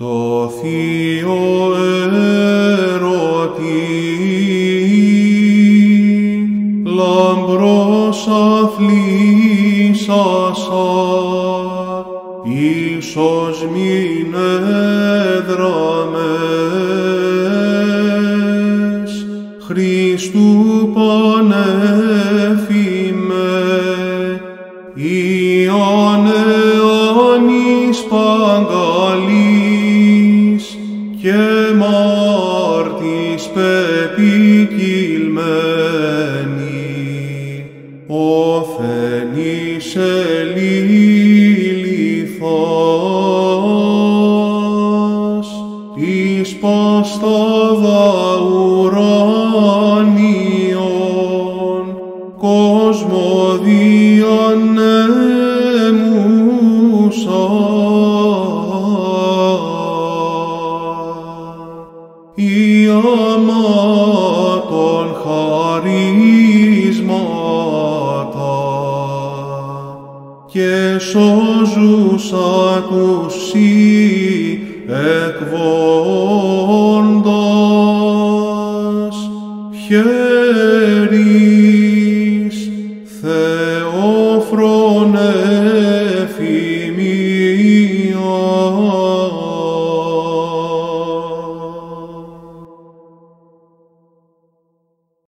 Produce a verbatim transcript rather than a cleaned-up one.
Το θείο ερωτή λαμπρός αθλήσασα, ίσως μην έδραμες Χριστού πανέφημε, Ιωάννε άνης παγκαλής και μάρτης πεπικυλμένη, όθενης ελίληθας εις παστάδα ουράνιον κοσμοδιαν εμούσα. Η άμα των χαρίσματα και σώζουσα τους σύ εκβόντας χέρι